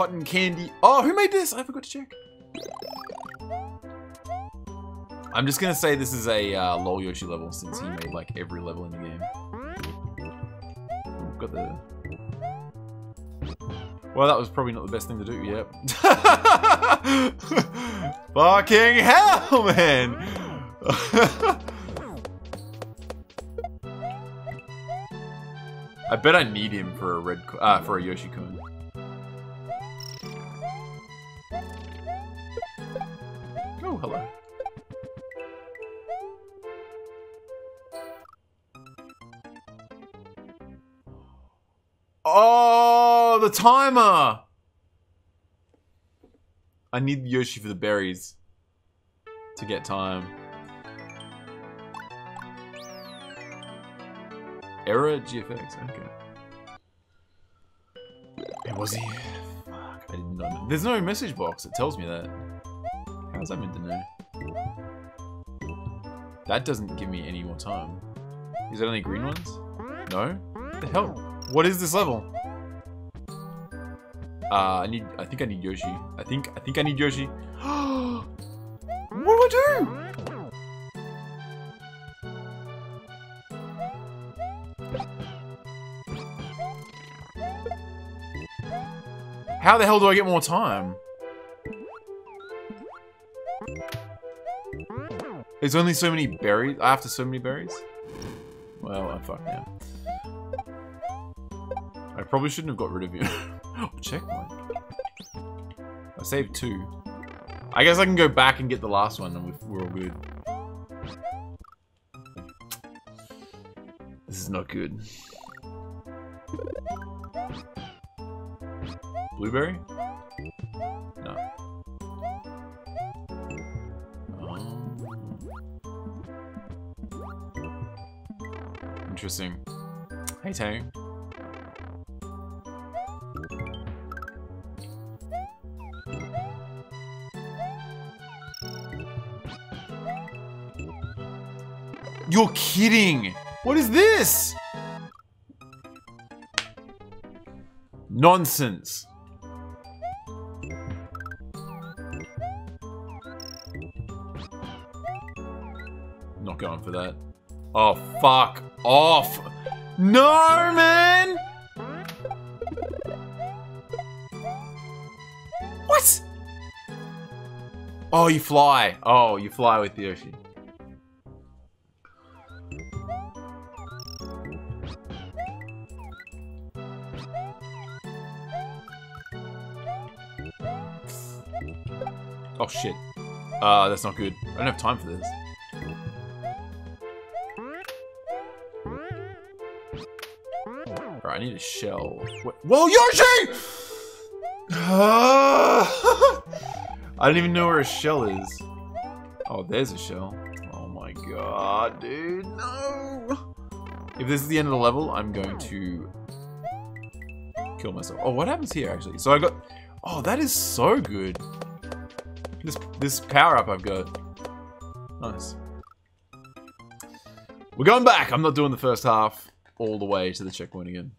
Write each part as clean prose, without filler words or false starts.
cotton candy. Oh, who made this? I forgot to check. I'm just gonna say this is a LOL Yoshi level since he made like every level in the game. Ooh, got the... Well, that was probably not the best thing to do, yep. Fucking hell, man! I bet I need him for a red, for a Yoshi-kun. Oh, hello. Oh, the timer! I need Yoshi for the berries to get time. Error GFX, okay. It was he? Fuck, I did not know. There's no message box that tells me that. How's that meant to know? That doesn't give me any more time. Is it only green ones? No? What the hell? What is this level? I think I need Yoshi. I think I need Yoshi. What do I do? How the hell do I get more time? There's only so many berries. I have to so many berries? Well, I'm fucked now. I probably shouldn't have got rid of you. Oh, checkpoint. I saved two. I guess I can go back and get the last one and we're all good. This is not good. Blueberry? No. Interesting. Hey, Tang. You're kidding! What is this? Nonsense. Going for that. Oh, fuck off. No, man! What? Oh, you fly. Oh, you fly with the Yoshi. Oh, shit. That's not good. I don't have time for this. I need a shell. Wait. Whoa, Yoshi! I don't even know where a shell is. Oh, there's a shell. Oh my god, dude, no! If this is the end of the level, I'm going to kill myself. Oh, what happens here, actually? So I got... Oh, that is so good. This power-up I've got. Nice. We're going back. I'm not doing the first half all the way to the checkpoint again.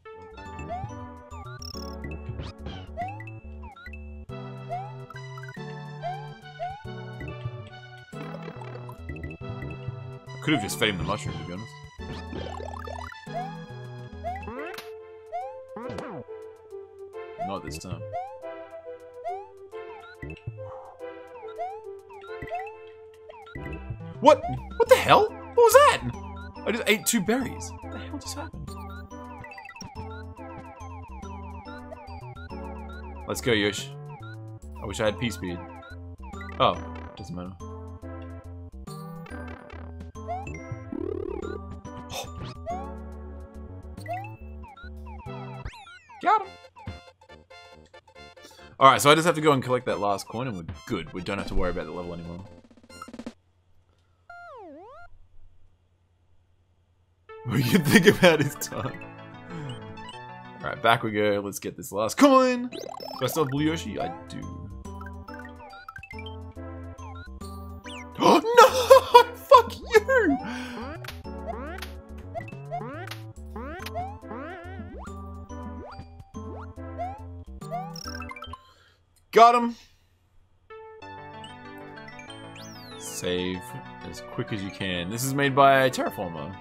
Could have just fed him the mushroom, to be honest. Not this time. What? What the hell? What was that? I just ate two berries. What the hell just happened? Let's go, Yosh. I wish I had Peace Beard. Oh, doesn't matter. Got him. Alright, so I just have to go and collect that last coin and we're good. We don't have to worry about the level anymore. We can think about his time. Alright, back we go. Let's get this last coin. Do I still have Blue Yoshi? I do. Oh, no! Fuck you! Got him! Save as quick as you can. This is made by Terraformer.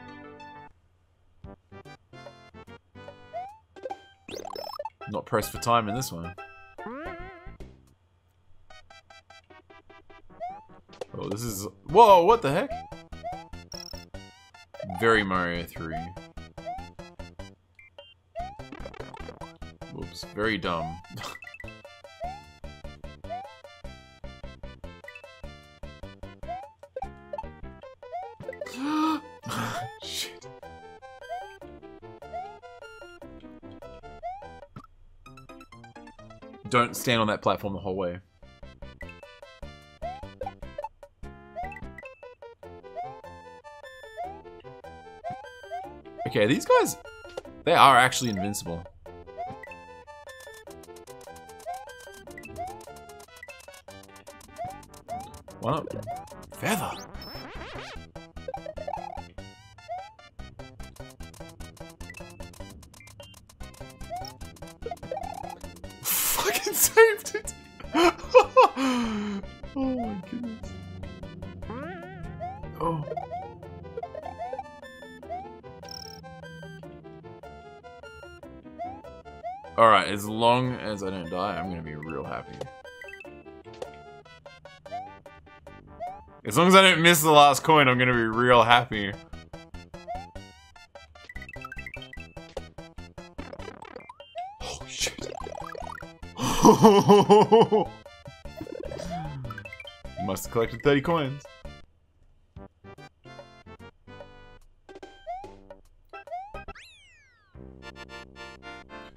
Not pressed for time in this one. Oh, this is... Whoa, what the heck? Very Mario 3. Whoops, very dumb. Shit. Don't stand on that platform the whole way. Okay, these guys, they are actually invincible. Why not? Feather! Fucking saved it! Oh my goodness. Oh. Alright, as long as I don't die, I'm gonna be real happy. As long as I don't miss the last coin, I'm gonna be real happy. Oh shit. You must have collected 30 coins.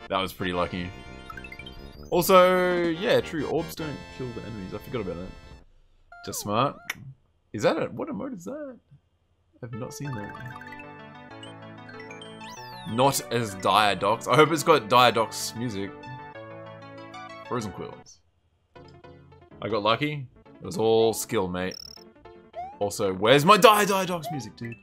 That was pretty lucky. Also, yeah, true, orbs don't kill the enemies. I forgot about that. Just smart. Is that a... What emote is that? I've not seen that. Not as Diadox. I hope it's got Diadox music. Frozen Quills. I got lucky. It was all skill, mate. Also, where's my Diadox music, dude?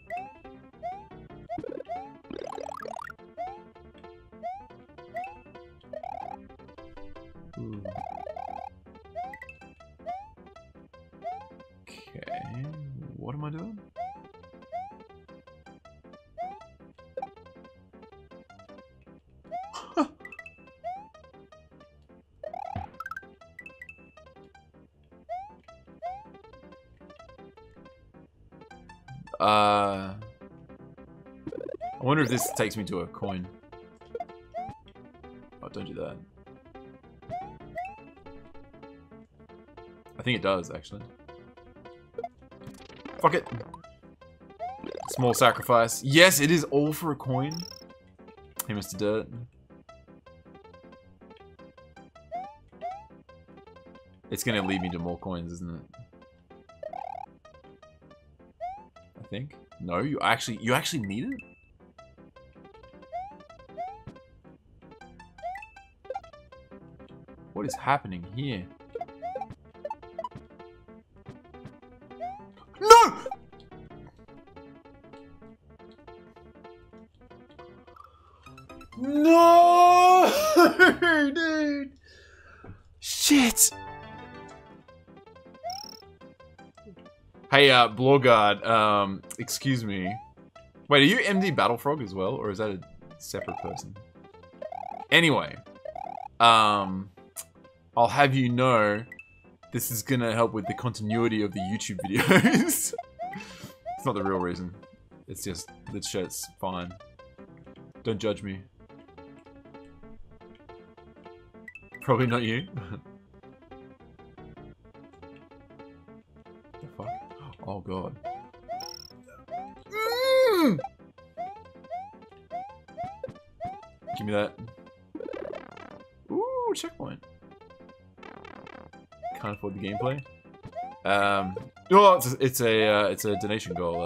I wonder if this takes me to a coin. Oh, don't do that. I think it does, actually. Fuck it. Small sacrifice. Yes, it is all for a coin. Hey, Mr. Dirt. It's gonna lead me to more coins, isn't it? Think? No, you actually need it? What is happening here? No! No! Dude! Shit! Hey, Blogard, excuse me. Wait, are you MD Battlefrog as well? Or is that a separate person? Anyway, I'll have you know, this is gonna help with the continuity of the YouTube videos. It's not the real reason. It's just, this shirt's fine. Don't judge me. Probably not you. Oh god. Mm! Give me that. Ooh, checkpoint. Can't afford the gameplay. Oh, it's a donation goal.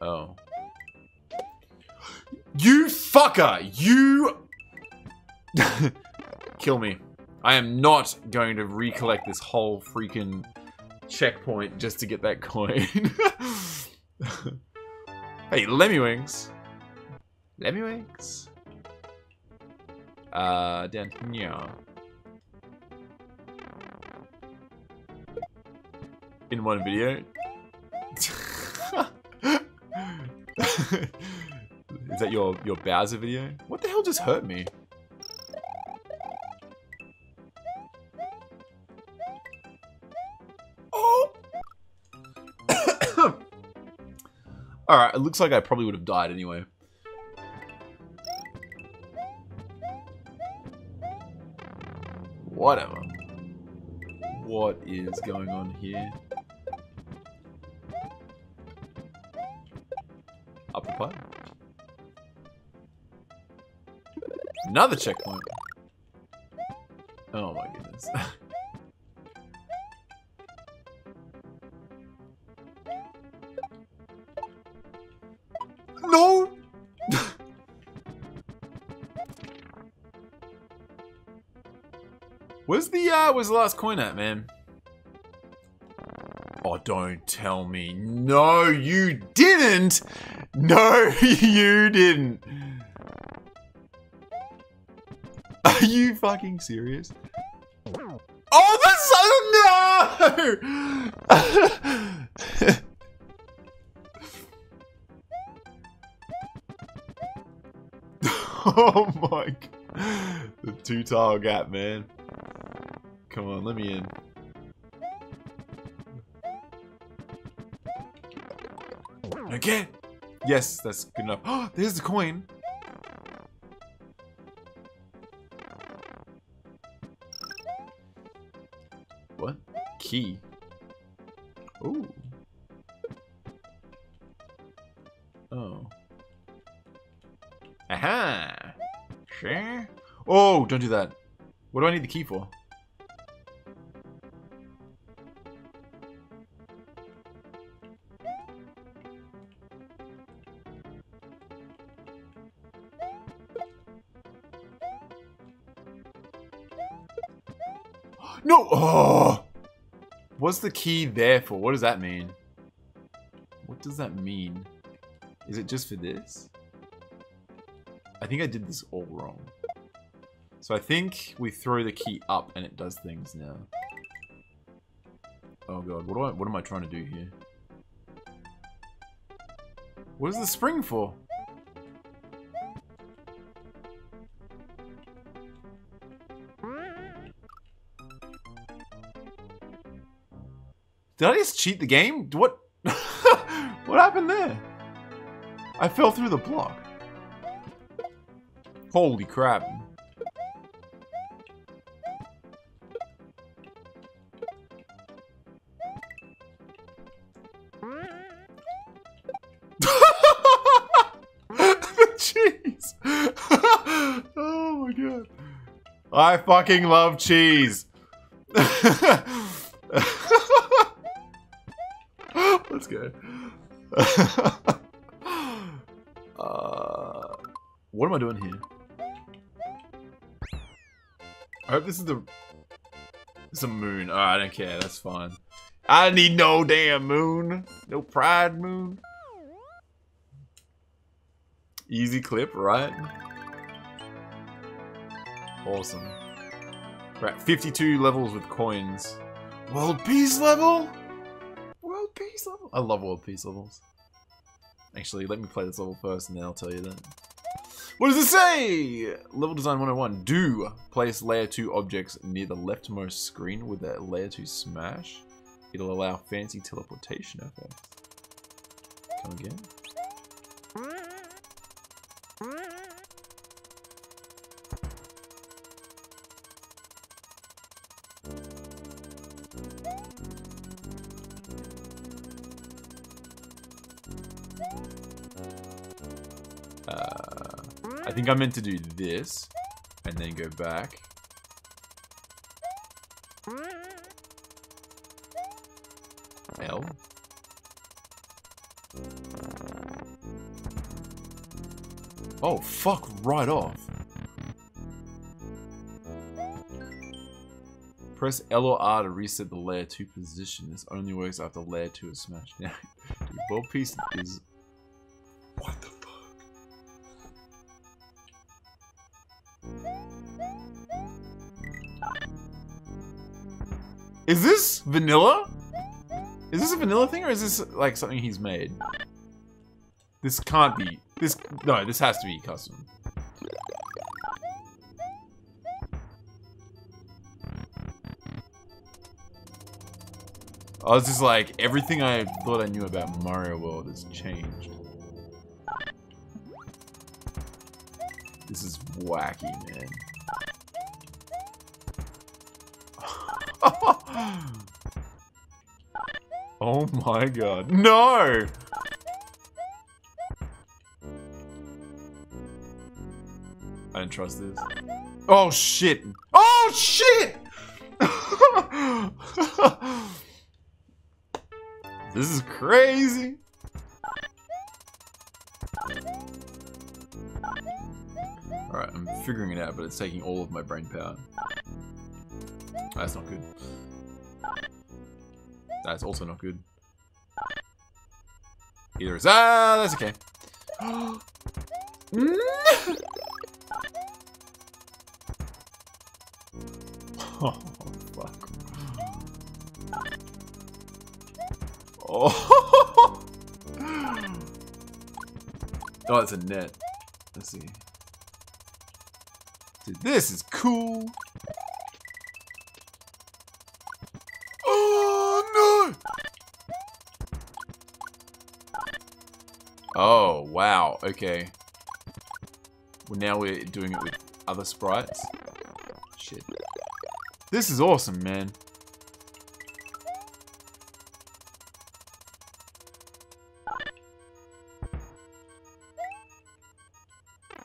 Oh. You fucker! You kill me. I am not going to recollect this whole freaking checkpoint just to get that coin. Hey, Lemmy Wings. Lemmy Wings. down here. In one video. Is that your Bowser video? What the hell just hurt me? Oh! Alright, it looks like I probably would have died anyway. Whatever. What is going on here? Up the pipe. Another checkpoint. Oh my goodness. No! Where's the last coin at, man? Oh, don't tell me. No, you didn't! No, you didn't! Are you fucking serious? Oh, that's so no! Oh my god. The two-tile gap, man. Come on, let me in. Okay. Yes, that's good enough. Oh, there's the coin. What? Key. Ooh. Oh. Aha. Sure. Oh, don't do that. What do I need the key for? No! Oh! What's the key there for? What does that mean? What does that mean? Is it just for this? I think I did this all wrong. So I think we throw the key up and it does things now. Oh god, what am I trying to do here? What is the spring for? Did I just cheat the game? What? What happened there? I fell through the block. Holy crap. Cheese! Oh my god. I fucking love cheese. Let's go. What am I doing here? I hope this is the... It's a moon. Oh, I don't care. That's fine. I need no damn moon. No pride moon. Easy clip, right? Awesome. Right, 52 levels with coins. World peace level? Peace level? I love world peace levels. Actually, let me play this level first and then I'll tell you that. What does it say? Level design 101. Do place layer 2 objects near the leftmost screen with a layer 2 smash. It'll allow fancy teleportation effects. Come again. I think I meant to do this and then go back. L. Oh, fuck right off. Press L or R to reset the layer 2 position. This only works after layer 2 is smashed down. World Peace is... What the fuck? Is this vanilla? Is this a vanilla thing or is this like something he's made? This can't be. This, no, this has to be custom. I was just like, everything I thought I knew about Mario World has changed. This is wacky, man. Oh my god. No! I don't trust this. Oh shit! Oh shit! This is crazy! Alright, I'm figuring it out, but it's taking all of my brain power. That's not good. That's also not good. Either is that's okay. Oh fuck. Oh, oh, it's a net. Let's see. Dude, this is cool. Oh, wow, okay. Well, now we're doing it with other sprites. Shit. This is awesome, man.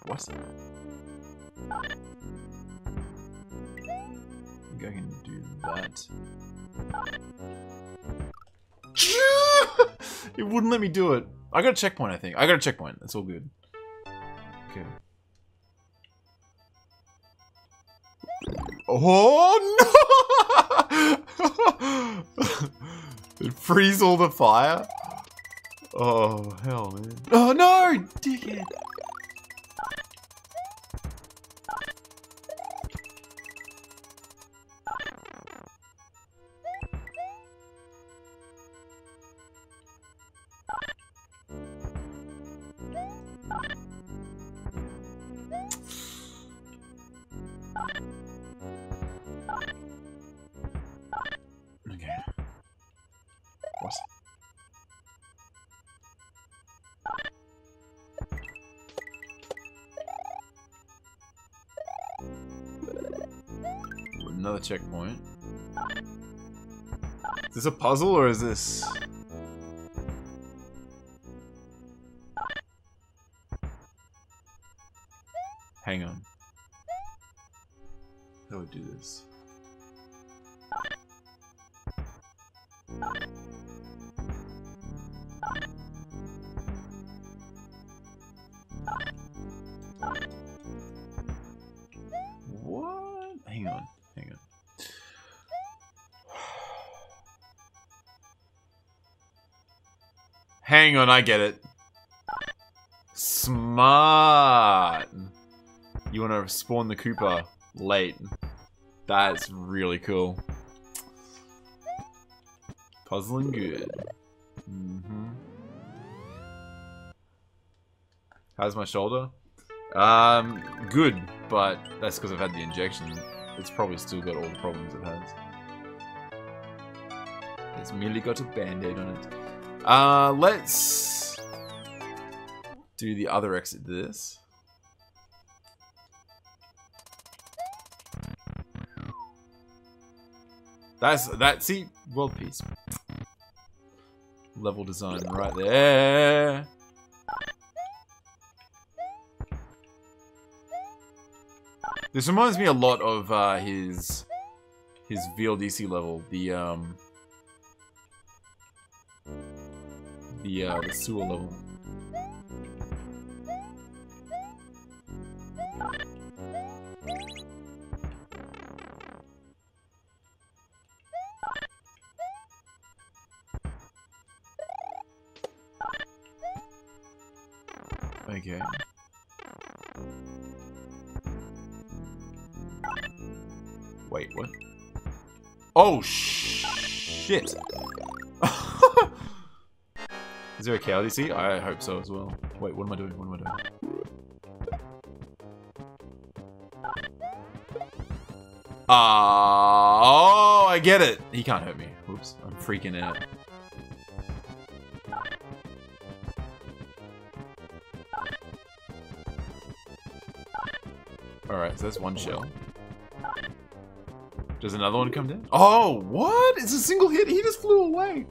What's that? I think I can do that. It wouldn't let me do it. I got a checkpoint, I think. I got a checkpoint. That's all good. Okay. Oh, no! It frees all the fire? Oh, hell, man. Oh, no! Dickhead! Another checkpoint. Is this a puzzle or is this? Hang on. How do I do this? Hang on, I get it. Smart. You want to spawn the Koopa late. That's really cool. Puzzling good. Mm-hmm. How's my shoulder? Good, but that's because I've had the injection. It's probably still got all the problems it has. It's merely got a band-aid on it. Let's do the other exit to this. That's see, world peace. Level design right there. This reminds me a lot of his VLDC level, the sewer level. Okay. Wait, what? Oh, shit. shit. Is there a cow you see? I hope so as well. Wait, what am I doing? What am I doing? Oh, I get it. He can't hurt me. Oops, I'm freaking out. Alright, so that's one shell. Does another one come down? Oh, what? It's a single hit. He just flew away.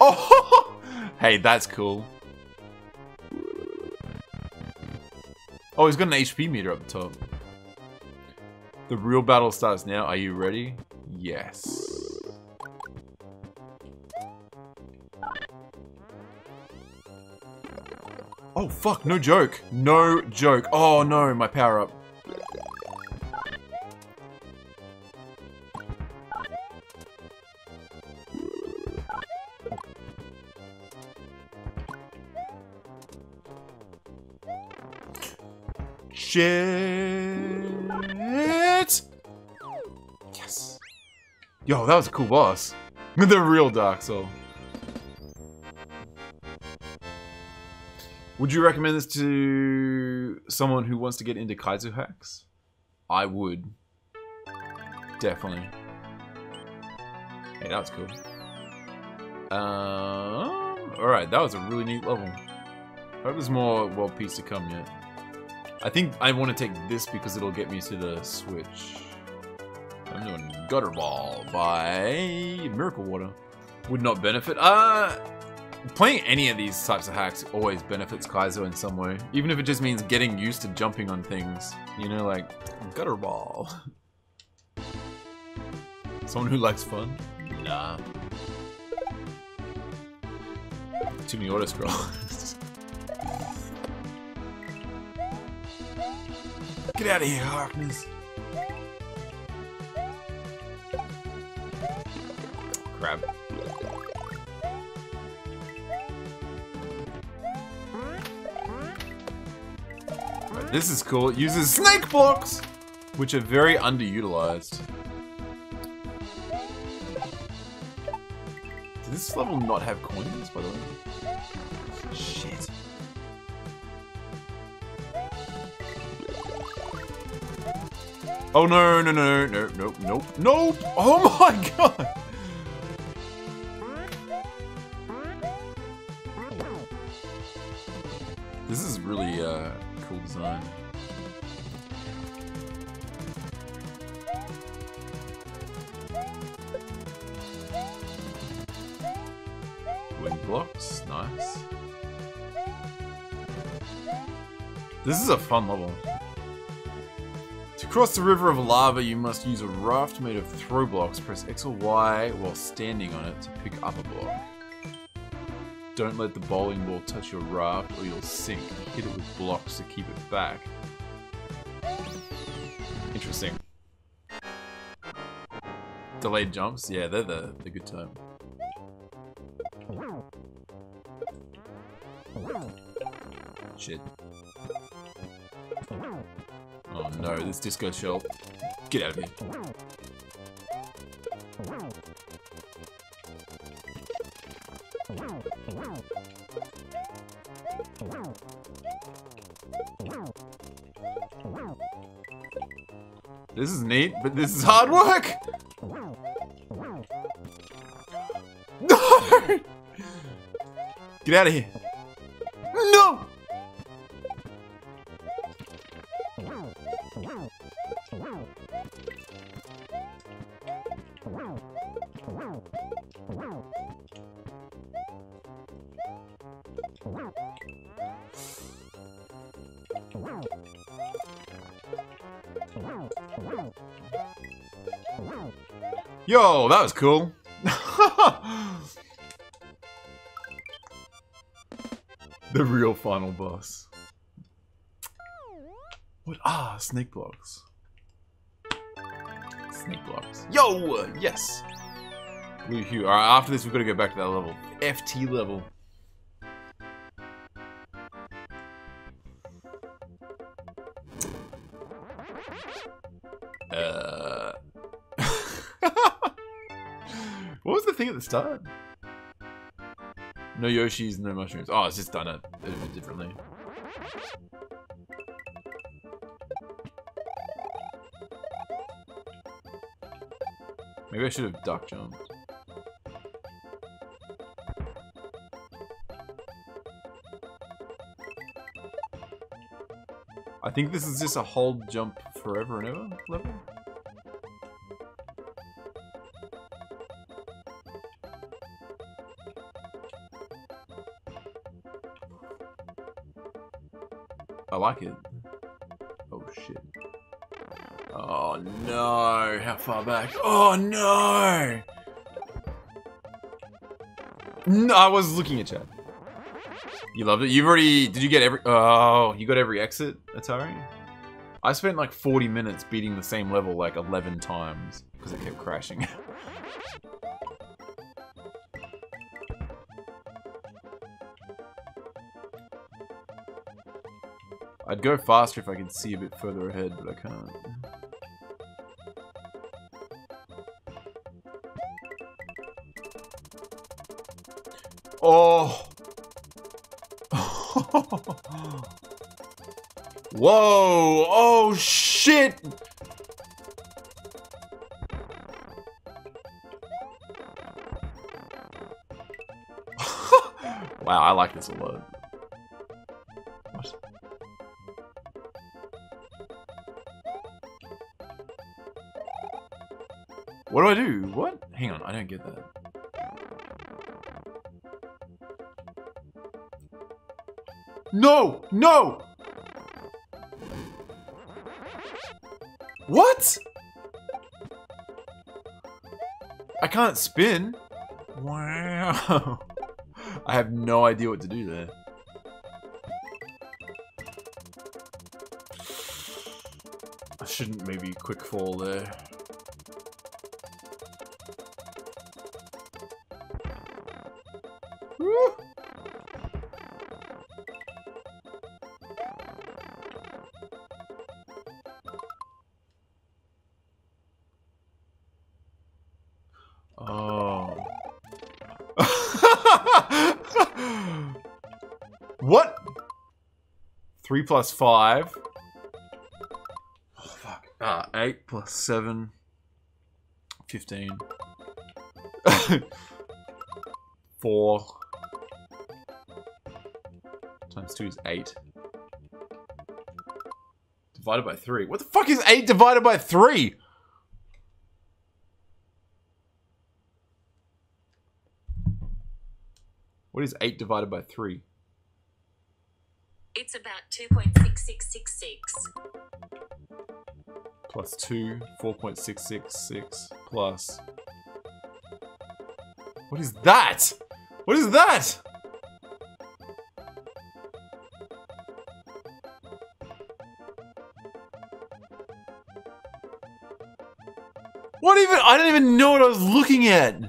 Oh, hey, that's cool. Oh, he's got an HP meter up the top. The real battle starts now. Are you ready? Yes. Oh fuck, no joke. No joke. Oh no, my power up. Shit. Yes. Yo, that was a cool boss. The real Dark Soul. Would you recommend this to someone who wants to get into Kaizu Hacks? I would. Definitely. Hey, that was cool. Alright, that was a really neat level. I hope there's more World Peace to come yet. I think I want to take this because it'll get me to the Switch. I'm doing Gutterball by Miracle Water. Would not benefit. Playing any of these types of hacks always benefits Kaizo in some way. Even if it just means getting used to jumping on things. You know, like, Gutterball. Someone who likes fun? Nah. Too many auto-scrolls. Get out of here, Harkness. Crap. This is cool. It uses snake blocks, which are very underutilized. Does this level not have coins, by the way? Shit. Oh no, no, no, no, no, nope, nope. Oh my god. This is really, cool design. Wing blocks, nice. This is a fun level. To cross the river of lava, you must use a raft made of throw blocks. Press X or Y while standing on it to pick up a block. Don't let the bowling ball touch your raft or you'll sink. Hit it with blocks to keep it back. Interesting. Delayed jumps? Yeah, they're the good time. Shit. Oh no, this disco shell. Get out of here. This is neat, but this is hard work! No! Get out of here! No! Yo, that was cool. The real final boss. What are snake blocks? Snake blocks. Yo, yes. Blue hue. All right, after this, we've got to go back to that level. F.T. level. at the start. No Yoshis, no mushrooms. Oh, it's just done it a bit differently. Maybe I should have duck jumped. I think this is just a hold jump forever and ever level. I like it. Oh shit. Oh no, how far back? Oh no! No, I was looking at chat. You loved it? You've already, did you get every, oh, you got every exit, Atari? I spent like 40 minutes beating the same level like 11 times because it kept crashing. I'd go faster if I could see a bit further ahead, but I can't. Oh! Whoa! Oh shit! Wow, I like this a lot. What do I do? What? Hang on, I don't get that. No! No! What? I can't spin. Wow. I have no idea what to do there. I shouldn't maybe quick fall there. Plus 5. Oh, fuck. 8 plus 7. 15. 4. Times 2 is 8. Divided by 3. What the fuck is 8 divided by 3? What is 8 divided by 3? It's about 2.6666. Plus 2, 4.666, plus... What is that? What is that? What even? I don't even know what I was looking at.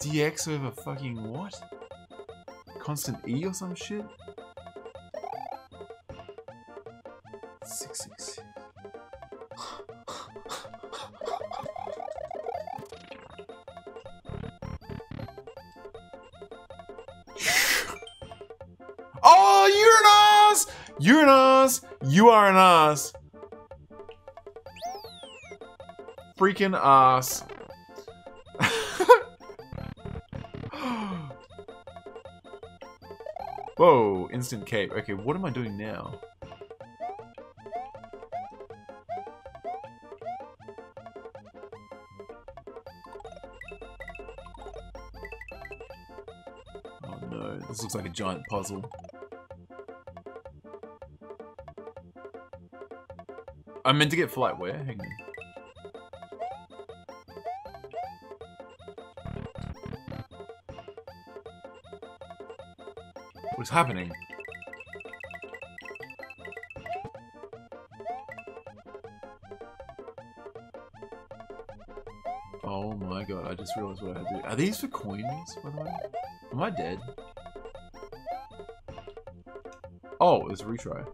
DX over fucking what? Constant E or some shit? 666. Oh, you're an ass! You're an ass! You are an ass! Freaking ass. Whoa, instant cape. Okay, what am I doing now? Oh no, this looks like a giant puzzle. I meant to get flightware, hang on. What's happening? Oh my god, I just just realized what I had to do. Are these for coins, by the way? Am I dead? Oh, it's a retry.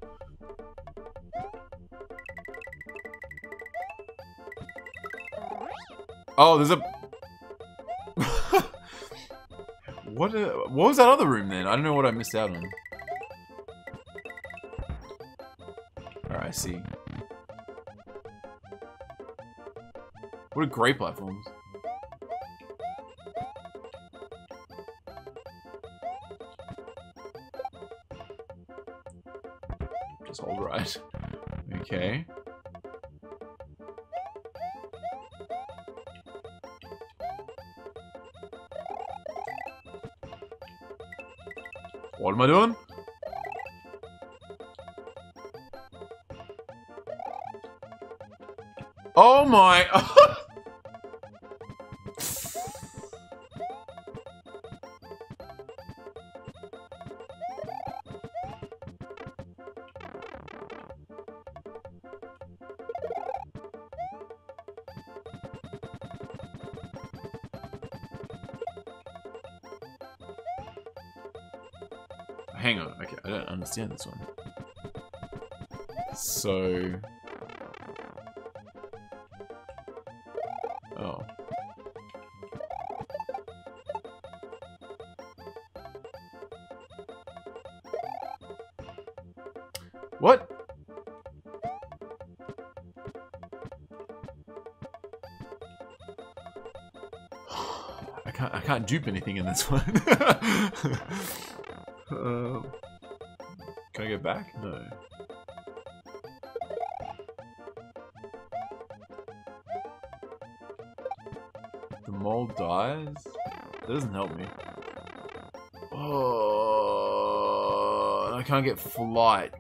Oh, there's a... What was that other room then? I don't know what I missed out on. Alright, I see. What a great platforms. Just hold right. Okay. What am I doing? Oh my! Hang on, okay, I don't understand this one. So... Oh. What? I can't dupe anything in this one. Can I go back? No. The mole dies? That doesn't help me. Oh, I can't get flight.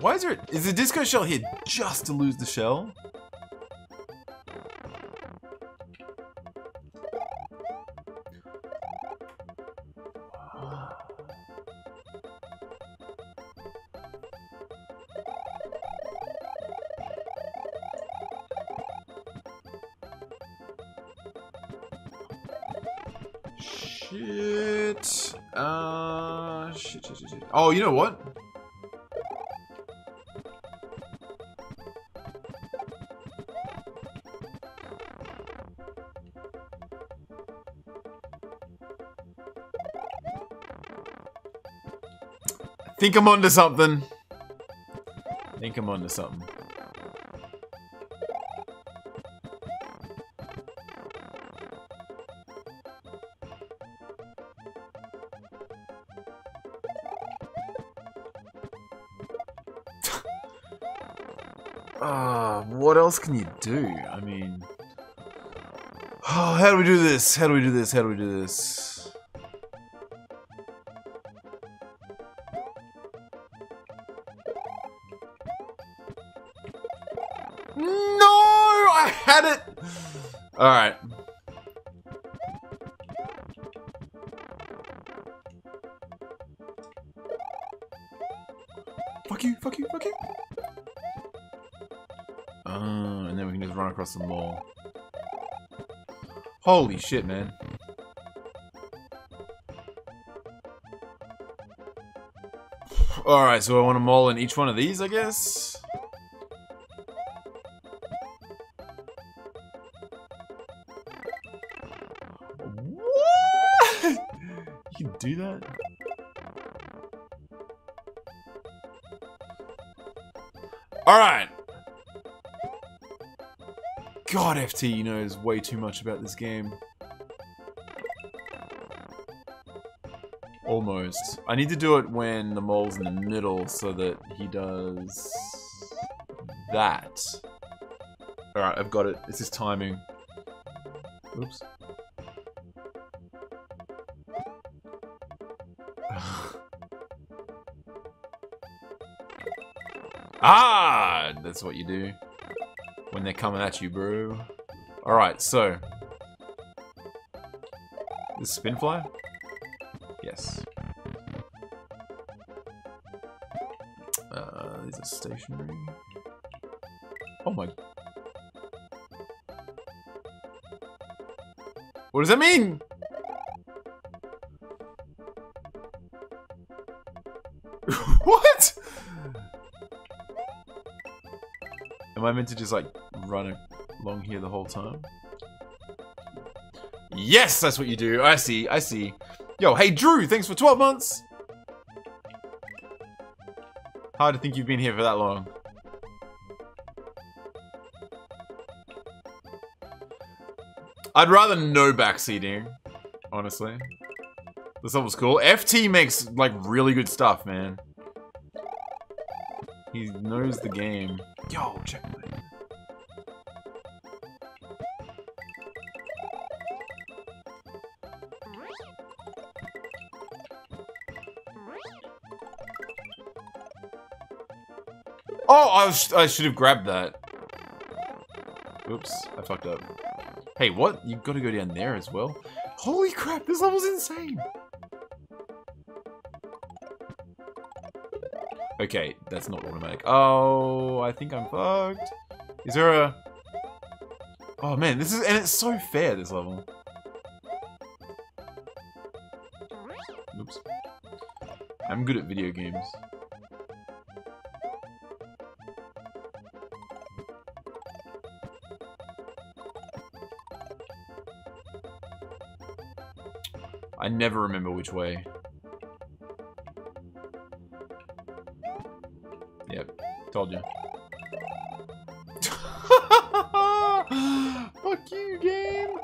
Why is there? Is the disco shell here just to lose the shell? Shit. Shit. Oh, you know what? I think I'm onto something. I think I'm onto something. What else can you do? I mean... Oh, how do we do this? How do we do this? How do we do this? No! I had it! Alright. Fuck you, fuck you, fuck you! And then we can just run across the mall. Holy shit, man. Alright, so I want a mall in each one of these, I guess? What? You can do that? Alright! God, F.T. knows way too much about this game. Almost. I need to do it when the mole's in the middle so that he does... that. Alright, I've got it. It's his timing. Oops. Ah! That's what you do. When they're coming at you, bro. Alright, so. This spin fly? Yes. These are stationary. Oh my. What does that mean? What? Am I meant to just like run along here the whole time? Yes, that's what you do. I see, I see. Yo, hey Drew, thanks for 12 months. Hard to think you've been here for that long. I'd rather no backseating, honestly. This level's cool. F.T. makes like really good stuff, man. He knows the game. Yo, checkmate. Oh, I should have grabbed that. Oops, I fucked up. Hey, what? You've got to go down there as well? Holy crap, this level's insane! Okay, that's not automatic. Oh, I think I'm fucked. Is there a... Oh man, this is... And it's so fair, this level. Oops. I'm good at video games. I never remember which way. Yep, told you. Fuck you, game!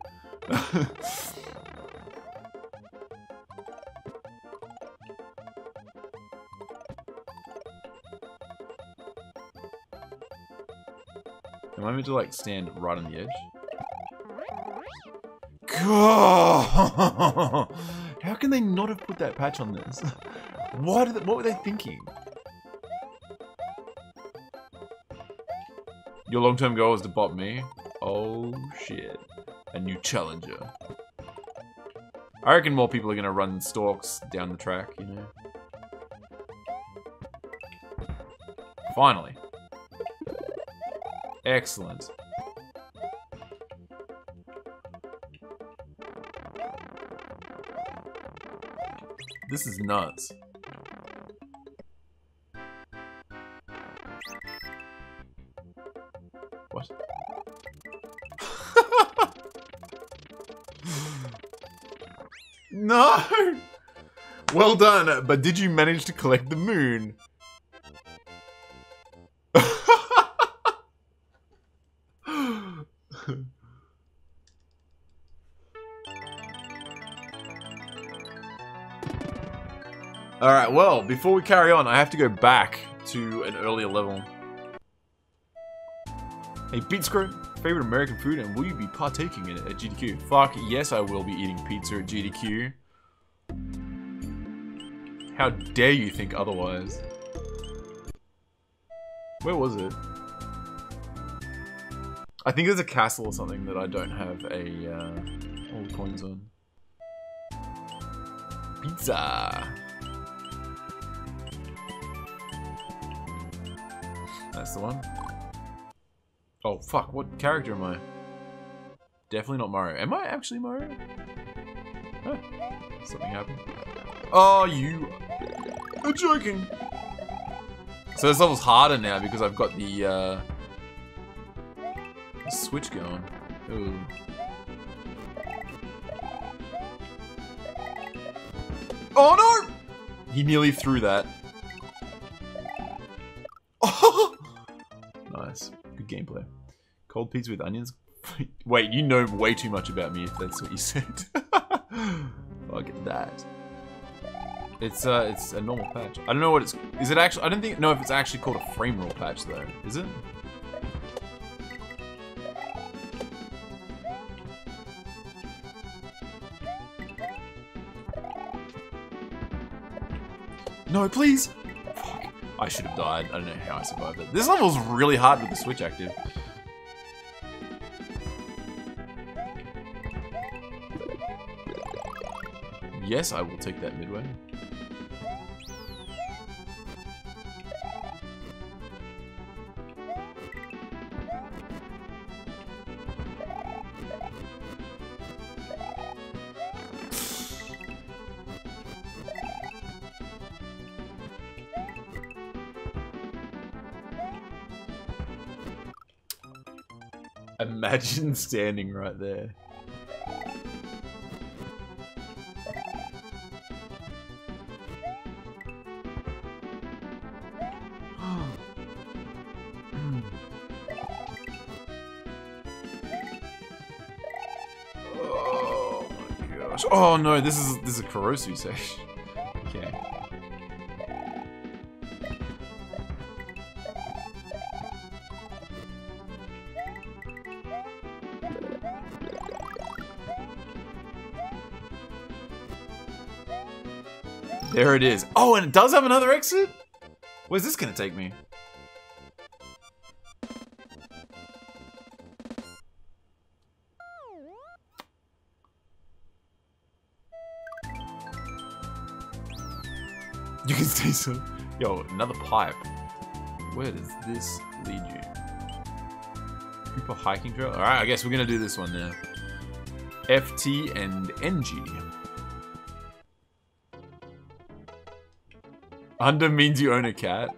Am I meant to like stand right on the edge? God! How can they not have put that patch on this? What were they thinking? Your long-term goal is to bot me? Oh shit. A new challenger. I reckon more people are gonna run stalks down the track, you know? Finally. Excellent. This is nuts. What? No! Well done, but did you manage to collect the moon? Alright, well, before we carry on, I have to go back to an earlier level. Hey, Beatscrow, favorite American food, and will you be partaking in it at GDQ? Fuck, yes, I will be eating pizza at GDQ. How dare you think otherwise? Where was it? I think there's a castle or something that I don't have a, all the coins on. Pizza! That's the one. Oh fuck, what character am I? Definitely not Mario. Am I actually Mario? Huh. Something happened. Oh, you are joking. So this level's harder now because I've got the switch going. Ooh. Oh no! He nearly threw that. Gameplay. Cold pizza with onions? Wait, you know way too much about me if that's what you said. Fuck that. It's a normal patch. I don't know what it's... Is it actually... I don't think... know if it's actually called a frame roll patch though. Is it? No, please! I should have died. I don't know how I survived it. This level's really hard with the Switch active. Yes, I will take that midway. Imagine standing right there. Oh no, this is a Kurosu section. Okay. There it is. Oh, and it does have another exit? Where's this gonna take me? You can see some. Yo, another pipe. Where does this lead you? Cooper hiking trail? Alright, I guess we're gonna do this one now. F.T. and N.G. Under means you own a cat.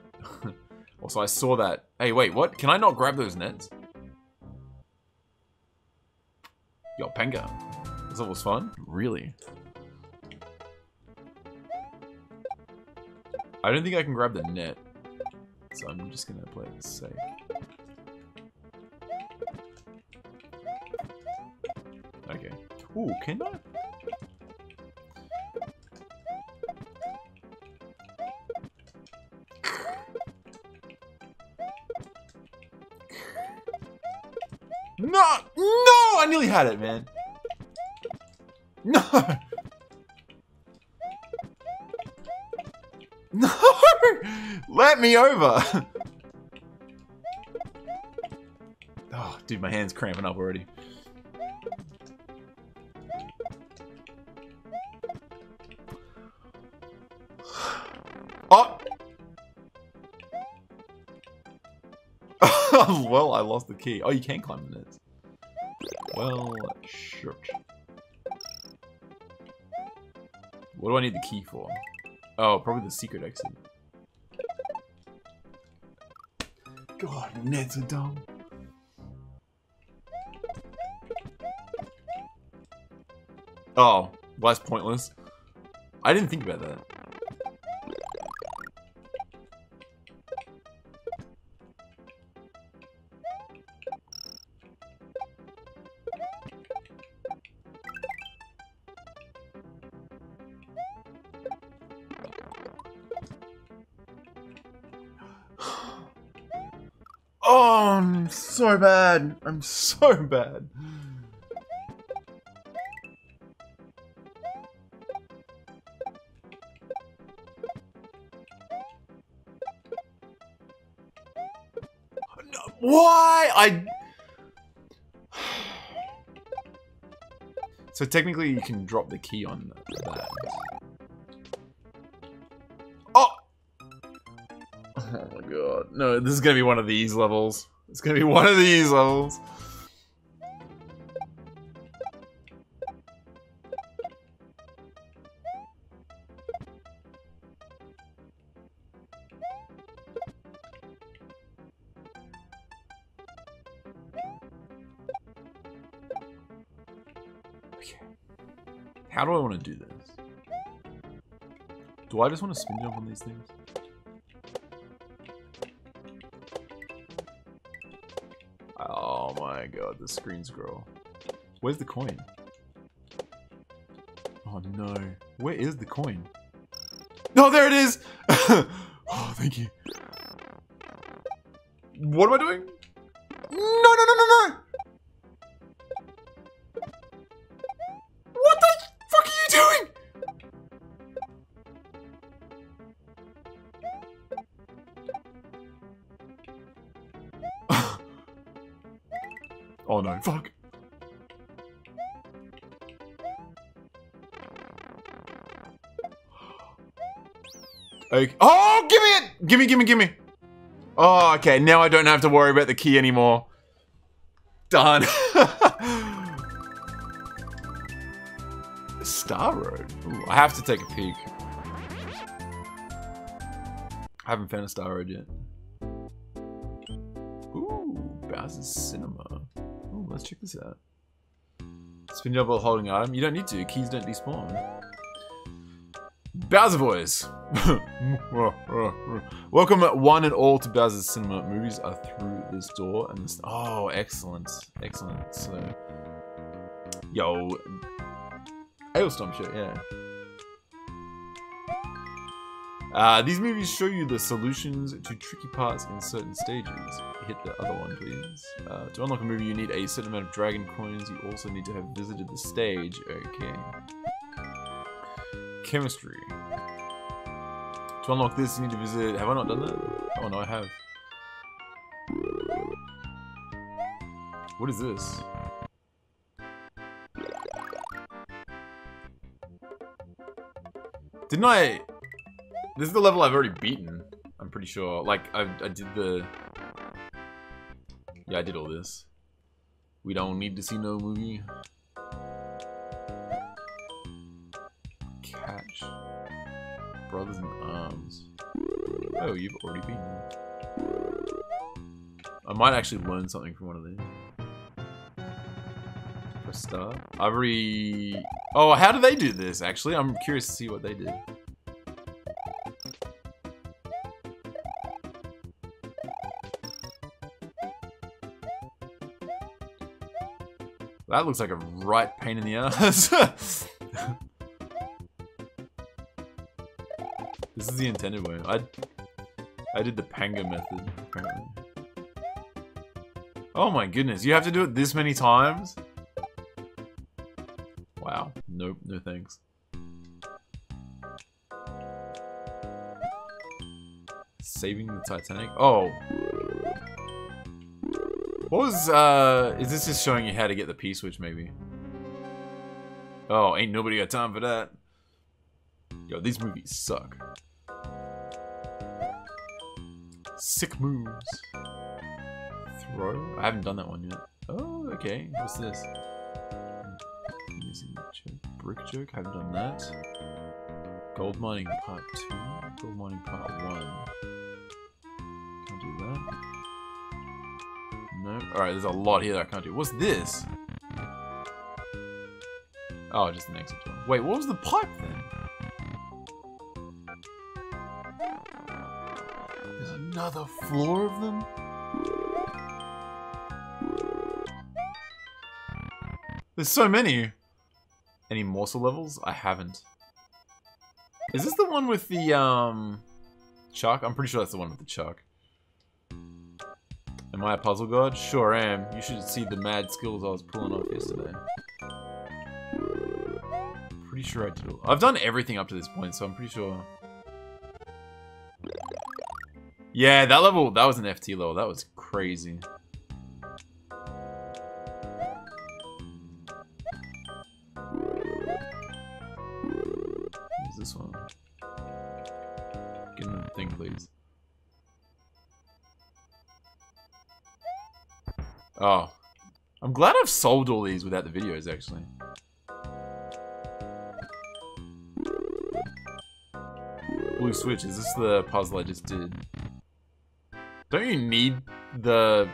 Also, I saw that. Hey, wait, what? Can I not grab those nets? Yo, Panga. This level's fun? Really? I don't think I can grab the net, so I'm just gonna play it safe. Okay. Ooh, can I? No! No! I nearly had it, man. No! No! Let me over! Oh, dude, my hand's cramping up already. Oh! Well, I lost the key. Oh, you can climb the nets. Well, shoot. What do I need the key for? Oh, probably the secret exit. God, nets are dumb. Oh, well, that's pointless. I didn't think about that. Oh, I'm so bad. I'm so bad. No, why? So technically you can drop the key on that. Oh my god. No, this is gonna be one of these levels. It's gonna be one of these levels. Okay. How do I want to do this? Do I just want to spin jump on these things? Oh my god, the screen scroll. Where's the coin? Oh no. Where is the coin? No, there it is! Oh, thank you. What am I doing? No! What the fuck are you doing? Oh no, fuck. Okay. Oh, give me it! Give me. Oh, okay, now I don't have to worry about the key anymore. Done. Star Road? Ooh, I have to take a peek. I haven't found a Star Road yet. Ooh, Bowser's Cinema. Let's check this out. Spin your ball holding item. You don't need to. Keys don't despawn. Bowser Boys! Welcome one and all to Bowser's Cinema. Movies are through this door and this... Oh, excellent. Excellent. So... Yo... Ailstorm shit, yeah. These movies show you the solutions to tricky parts in certain stages. Hit the other one, please. To unlock a movie, you need a certain amount of dragon coins. You also need to have visited the stage. Okay. Chemistry. To unlock this, you need to visit... Have I not done that? Oh, no, I have. What is this? Didn't I... This is the level I've already beaten, I'm pretty sure. Like, I did the... Yeah, I did all this. We don't need to see no movie. Catch. Brothers in Arms. Oh, you've already beaten. I might actually learn something from one of these. Press start. I've already... Oh, how do they do this, actually? I'm curious to see what they did. That looks like a right pain in the ass. This is the intended way. I did the Panga method, apparently. Oh my goodness, you have to do it this many times? Wow. Nope, no thanks. Saving the Titanic? Oh. What was, is this just showing you how to get the P-switch, maybe? Oh, ain't nobody got time for that. Yo, these movies suck. Sick moves. Throw? I haven't done that one yet. Oh, okay. What's this? Brick joke, haven't done that. Gold mining part 2. Gold mining part 1. Can't do that. No. Alright, there's a lot here that I can't do. What's this? Oh, just the next one. Wait, what was the pipe thing? There's another floor of them? There's so many! Any morsel levels? I haven't. Is this the one with the, shark? I'm pretty sure that's the one with the shark. Am I a puzzle god? Sure am. You should see the mad skills I was pulling off yesterday. Pretty sure I did all... I've done everything up to this point, so I'm pretty sure... Yeah, that level... That was an F.T. level. That was crazy. What is this one? Get in the thing, please. Oh. I'm glad I've solved all these without the videos, actually. Blue switch. Is this the puzzle I just did? Don't you need to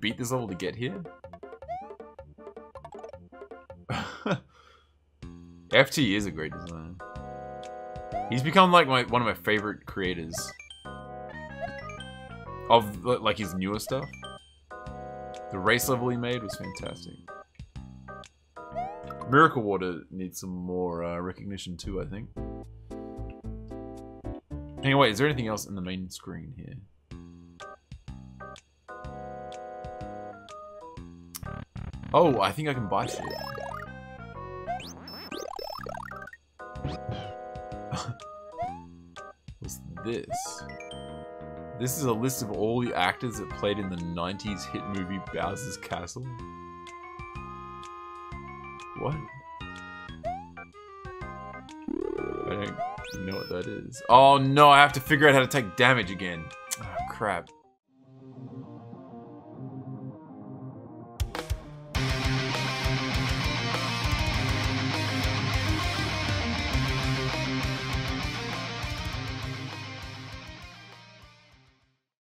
beat this level to get here? FT is a great designer. He's become like one of my favorite creators. Of, like, his newer stuff. The race level he made was fantastic. Miracle Water needs some more recognition too, I think. Anyway, is there anything else in the main screen here? Oh, I think I can buy shit. What's this? This is a list of all the actors that played in the 90s hit movie Bowser's Castle. What? I don't know what that is. Oh no, I have to figure out how to take damage again. Oh, crap.